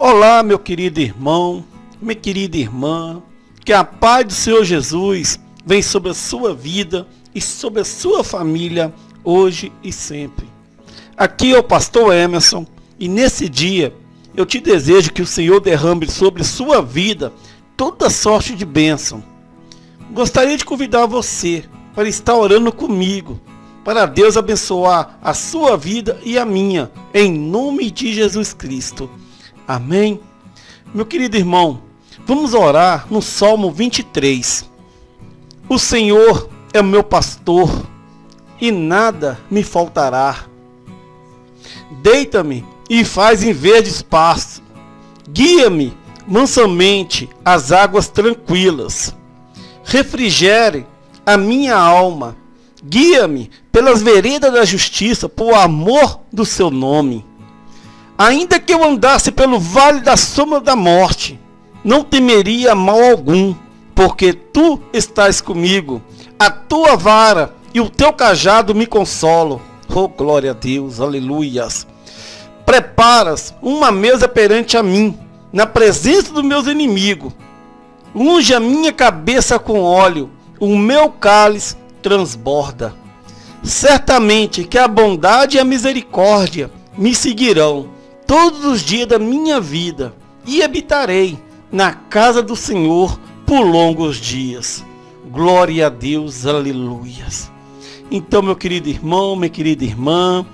Olá, meu querido irmão, minha querida irmã, que a paz do Senhor Jesus vem sobre a sua vida e sobre a sua família, hoje e sempre. Aqui é o pastor Emerson, e nesse dia eu te desejo que o Senhor derrame sobre sua vida toda sorte de bênção. Gostaria de convidar você para estar orando comigo, para Deus abençoar a sua vida e a minha, em nome de Jesus Cristo. Amém? Meu querido irmão, vamos orar no Salmo 23. O Senhor é meu pastor e nada me faltará. Deita-me e faz-me em verdes pastos. Guia-me mansamente às águas tranquilas. Refrigere a minha alma. Guia-me pelas veredas da justiça, por amor do seu nome. Ainda que eu andasse pelo vale da sombra da morte, não temeria mal algum, porque tu estás comigo. A tua vara e o teu cajado me consolam. Oh, glória a Deus, aleluias. Preparas uma mesa perante a mim, na presença dos meus inimigos. Unge a minha cabeça com óleo, o meu cálice transborda. Certamente que a bondade e a misericórdia me seguirão todos os dias da minha vida, e habitarei na casa do Senhor por longos dias. Glória a Deus, aleluias. Então, meu querido irmão, minha querida irmã,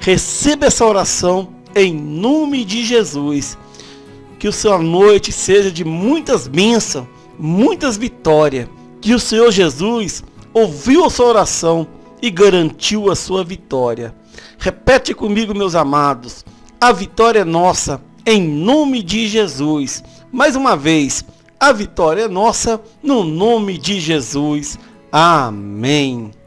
receba essa oração em nome de Jesus. Que a sua noite seja de muitas bênçãos, muitas vitórias. Que o Senhor Jesus ouviu a sua oração e garantiu a sua vitória. Repete comigo, meus amados. A vitória é nossa, em nome de Jesus. Mais uma vez, a vitória é nossa, no nome de Jesus. Amém.